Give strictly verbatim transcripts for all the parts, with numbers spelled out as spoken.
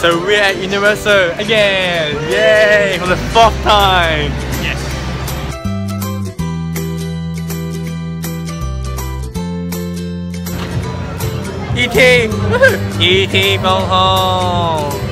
So we're at Universal again! Yay! For the fourth time! Yes! E T! Woohoo! E T Bong Hong!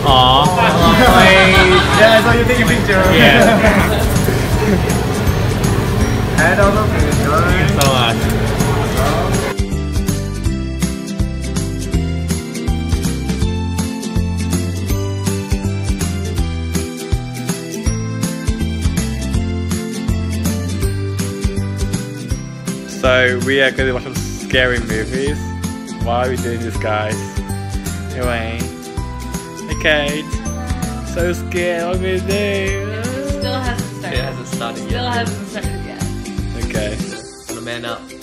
Aww. Yeah, I saw you taking a picture. Yeah. And also, thank you so much. So we are going to watch some scary movies. Why are we doing this, guys? Anyway. Okay, it's so scared, what are we gonna do? It still hasn't started. It hasn't started yet. Still hasn't started yet. Okay. So, man up.